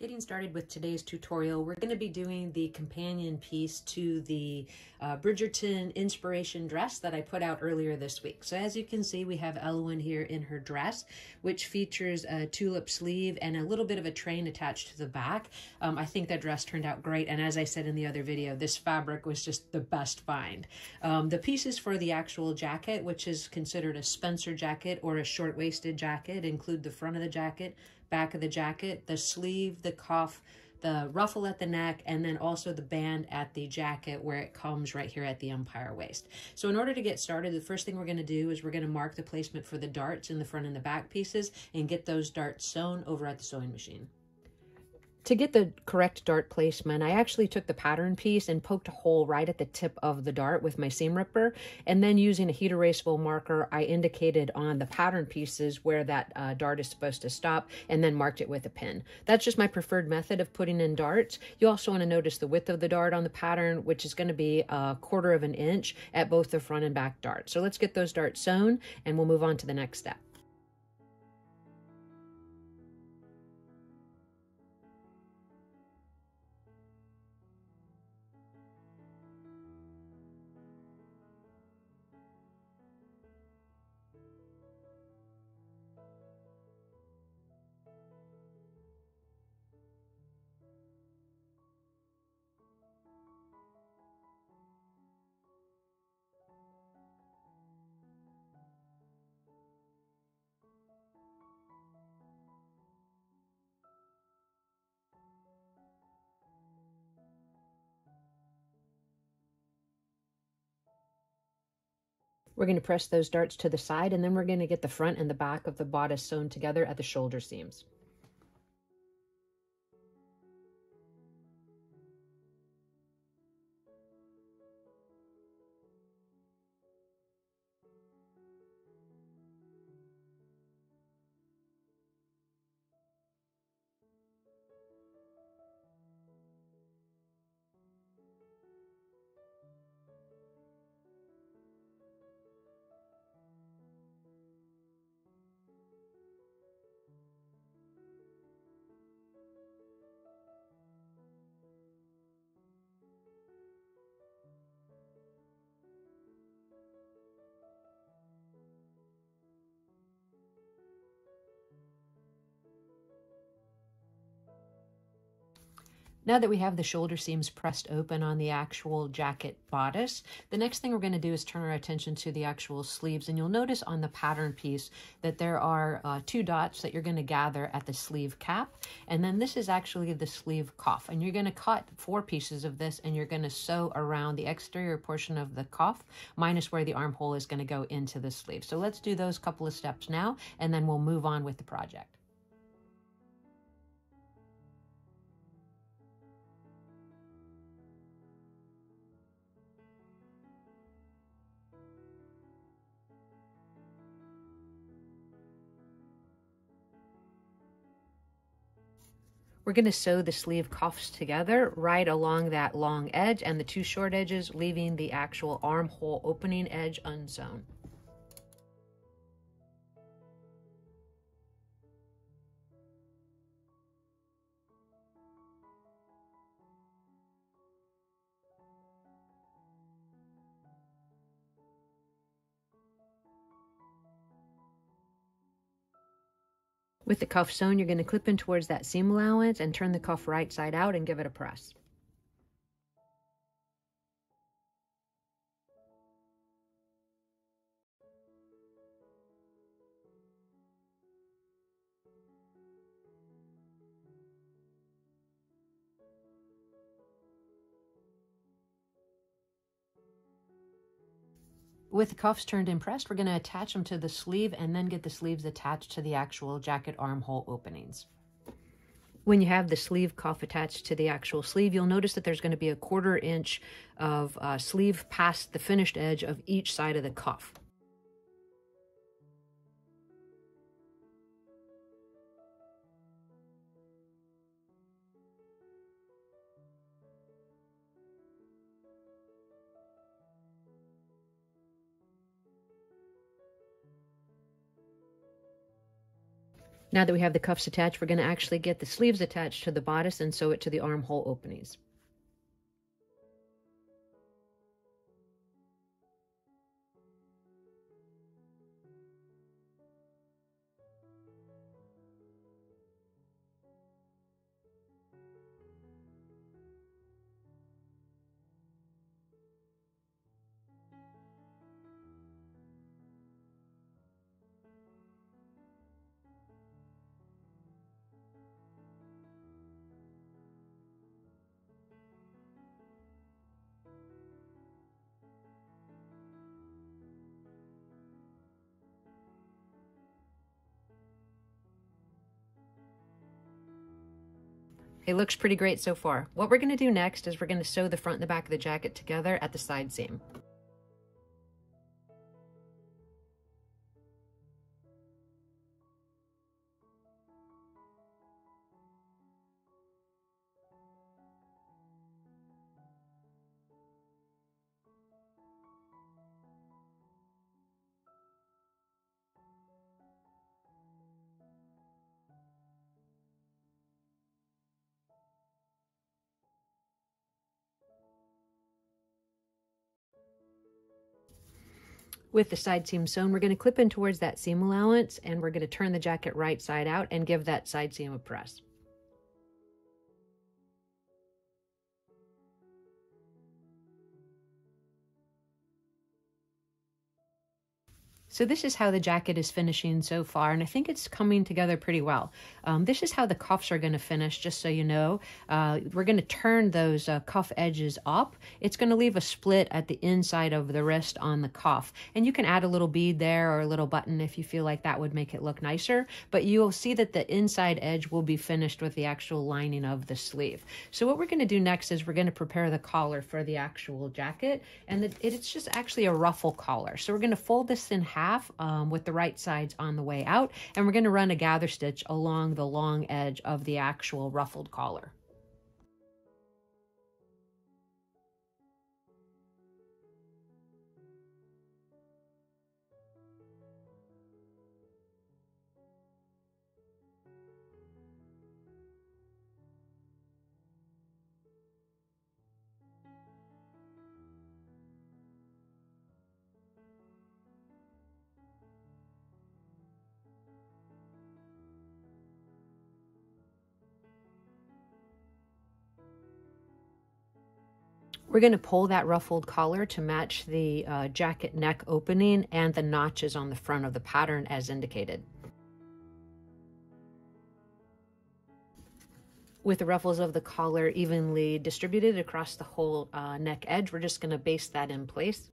Getting started with today's tutorial, we're going to be doing the companion piece to the Bridgerton inspiration dress that I put out earlier this week. So as you can see, we have Ellowyne here in her dress, which features a tulip sleeve and a little bit of a train attached to the back. I think that dress turned out great, and as I said in the other video, this fabric was just the best find. The pieces for the actual jacket, which is considered a Spencer jacket or a short-waisted jacket, include the front of the jacket, back of the jacket, the sleeve, the cuff, the ruffle at the neck, and then also the band at the jacket where it comes right here at the empire waist. So in order to get started, the first thing we're going to do is we're going to mark the placement for the darts in the front and the back pieces and get those darts sewn over at the sewing machine. To get the correct dart placement, I actually took the pattern piece and poked a hole right at the tip of the dart with my seam ripper, and then using a heat erasable marker, I indicated on the pattern pieces where that dart is supposed to stop, and then marked it with a pin. That's just my preferred method of putting in darts. You also want to notice the width of the dart on the pattern, which is going to be 1/4 of an inch at both the front and back darts. So let's get those darts sewn, and we'll move on to the next step. We're going to press those darts to the side, and then we're going to get the front and the back of the bodice sewn together at the shoulder seams. Now that we have the shoulder seams pressed open on the actual jacket bodice, the next thing we're going to do is turn our attention to the actual sleeves, and you'll notice on the pattern piece that there are 2 dots that you're going to gather at the sleeve cap, and then this is actually the sleeve cuff, and you're going to cut 4 pieces of this, and you're going to sew around the exterior portion of the cuff minus where the armhole is going to go into the sleeve. So let's do those couple of steps now, and then we'll move on with the project. We're going to sew the sleeve cuffs together right along that long edge and the 2 short edges, leaving the actual armhole opening edge unsewn. With the cuff sewn, you're going to clip in towards that seam allowance and turn the cuff right side out and give it a press. With the cuffs turned and pressed, we're going to attach them to the sleeve and then get the sleeves attached to the actual jacket armhole openings. When you have the sleeve cuff attached to the actual sleeve, you'll notice that there's going to be 1/4 inch of sleeve past the finished edge of each side of the cuff. Now that we have the cuffs attached, we're going to actually get the sleeves attached to the bodice and sew it to the armhole openings. It looks pretty great so far. What we're going to do next is we're going to sew the front and the back of the jacket together at the side seam. With the side seam sewn, we're going to clip in towards that seam allowance, and we're going to turn the jacket right side out and give that side seam a press. So this is how the jacket is finishing so far, and I think it's coming together pretty well. This is how the cuffs are going to finish, just so you know. We're going to turn those cuff edges up. It's going to leave a split at the inside of the wrist on the cuff, and you can add a little bead there or a little button if you feel like that would make it look nicer, but you'll see that the inside edge will be finished with the actual lining of the sleeve. So what we're going to do next is we're going to prepare the collar for the actual jacket, and it's just actually a ruffle collar. So we're going to fold this in half. With the right sides on the way out, and we're going to run a gather stitch along the long edge of the actual ruffled collar. We're going to pull that ruffled collar to match the jacket neck opening and the notches on the front of the pattern as indicated. With the ruffles of the collar evenly distributed across the whole neck edge, we're just going to baste that in place.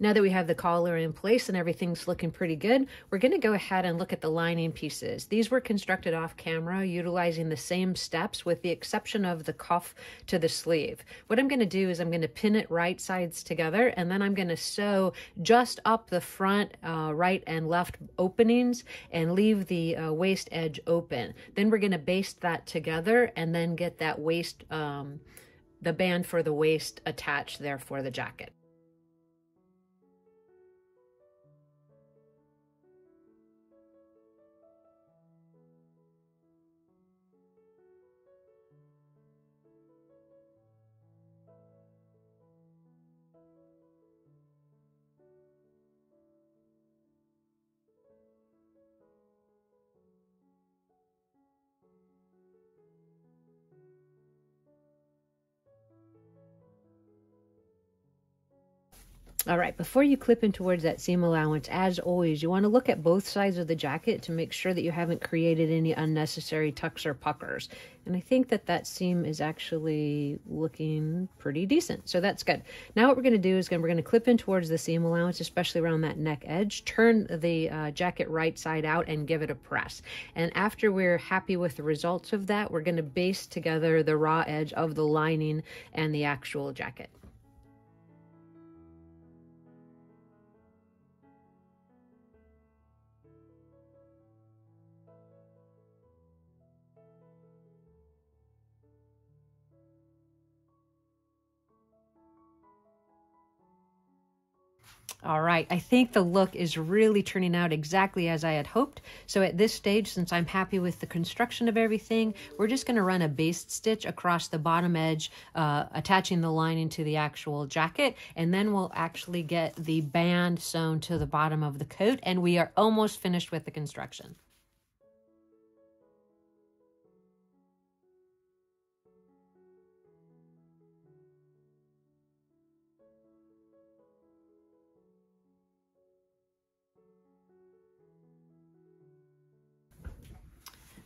Now that we have the collar in place and everything's looking pretty good, we're going to go ahead and look at the lining pieces. These were constructed off camera utilizing the same steps with the exception of the cuff to the sleeve. What I'm going to do is I'm going to pin it right sides together, and then I'm going to sew just up the front right and left openings and leave the waist edge open. Then we're going to baste that together and then get that waist, the band for the waist attached there for the jacket. All right, before you clip in towards that seam allowance, as always, you want to look at both sides of the jacket to make sure that you haven't created any unnecessary tucks or puckers. And I think that that seam is actually looking pretty decent. So that's good. Now what we're going to do is we're going to clip in towards the seam allowance, especially around that neck edge, turn the jacket right side out and give it a press. And after we're happy with the results of that, we're going to baste together the raw edge of the lining and the actual jacket. All right, I think the look is really turning out exactly as I had hoped. So at this stage, since I'm happy with the construction of everything, we're just gonna run a baste stitch across the bottom edge, attaching the lining to the actual jacket, and then we'll actually get the band sewn to the bottom of the coat, and we are almost finished with the construction.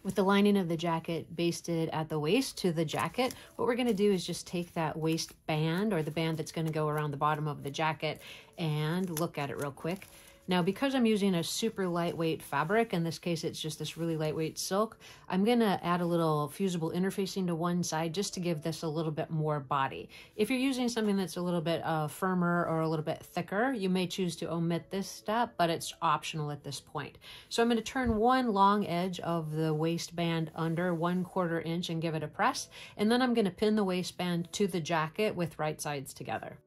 With the lining of the jacket basted at the waist to the jacket, what we're going to do is just take that waistband, or the band that's going to go around the bottom of the jacket, and look at it real quick. Now, because I'm using a super lightweight fabric, in this case it's just this really lightweight silk, I'm going to add a little fusible interfacing to one side just to give this a little bit more body. If you're using something that's a little bit firmer or a little bit thicker, you may choose to omit this step, but it's optional at this point. So I'm going to turn one long edge of the waistband under 1/4 inch and give it a press, and then I'm going to pin the waistband to the jacket with right sides together.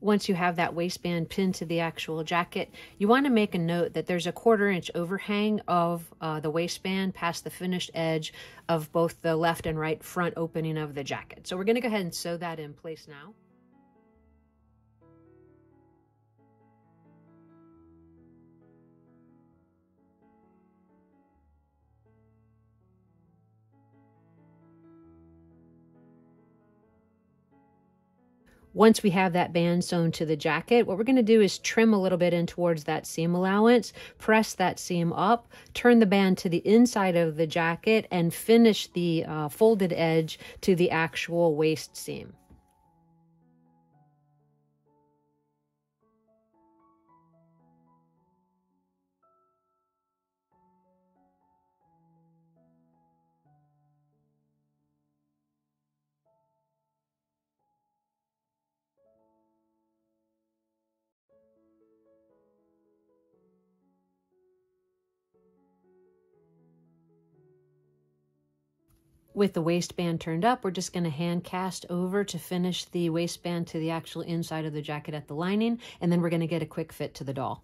Once you have that waistband pinned to the actual jacket, you want to make a note that there's a 1/4 inch overhang of the waistband past the finished edge of both the left and right front opening of the jacket. So we're going to go ahead and sew that in place now. Once we have that band sewn to the jacket, what we're going to do is trim a little bit in towards that seam allowance, press that seam up, turn the band to the inside of the jacket, and finish the folded edge to the actual waist seam. With the waistband turned up, we're just going to hand cast over to finish the waistband to the actual inside of the jacket at the lining, and then we're going to get a quick fit to the doll.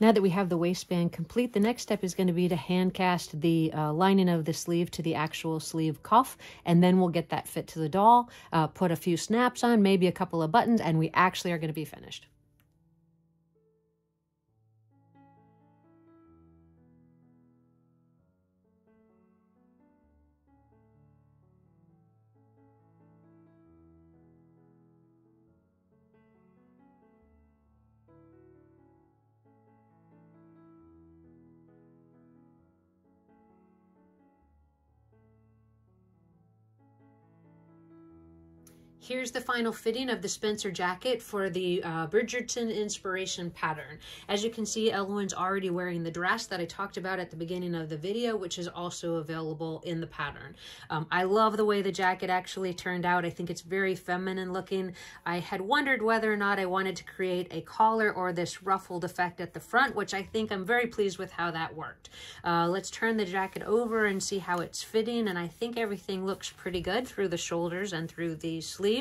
Now that we have the waistband complete, the next step is going to be to hand cast the lining of the sleeve to the actual sleeve cuff, and then we'll get that fit to the doll, put a few snaps on, maybe a couple of buttons, and we actually are going to be finished. Here's the final fitting of the Spencer jacket for the Bridgerton inspiration pattern. As you can see, Ellowyne's already wearing the dress that I talked about at the beginning of the video, which is also available in the pattern. I love the way the jacket actually turned out. I think it's very feminine looking. I had wondered whether or not I wanted to create a collar or this ruffled effect at the front, which I think I'm very pleased with how that worked. Let's turn the jacket over and see how it's fitting, and I think everything looks pretty good through the shoulders and through the sleeves.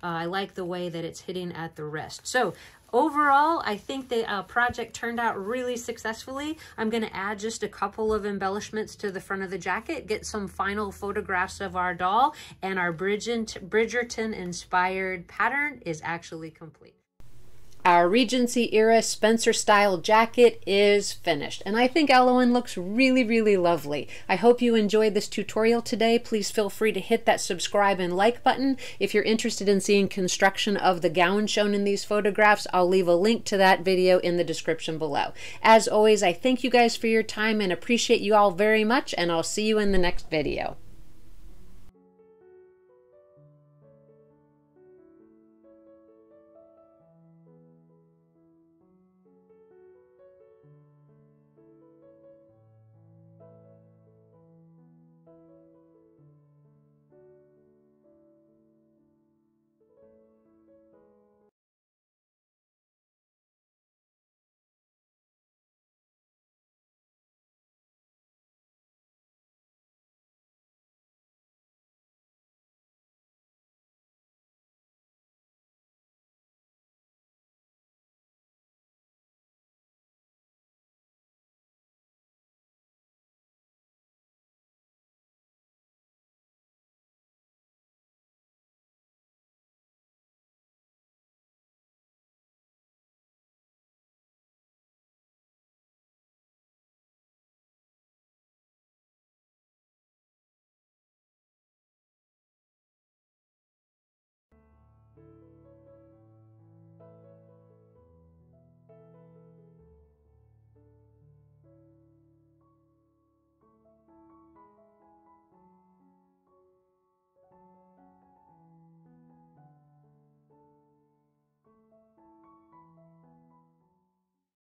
I like the way that it's hitting at the wrist. So overall, I think the project turned out really successfully. I'm going to add just a couple of embellishments to the front of the jacket, get some final photographs of our doll, and our Bridgerton inspired pattern is actually complete. Our Regency era Spencer style jacket is finished, and I think Ellowyne looks really, really lovely. I hope you enjoyed this tutorial today. Please feel free to hit that subscribe and like button. If you're interested in seeing construction of the gown shown in these photographs, I'll leave a link to that video in the description below. As always, I thank you guys for your time and appreciate you all very much, and I'll see you in the next video.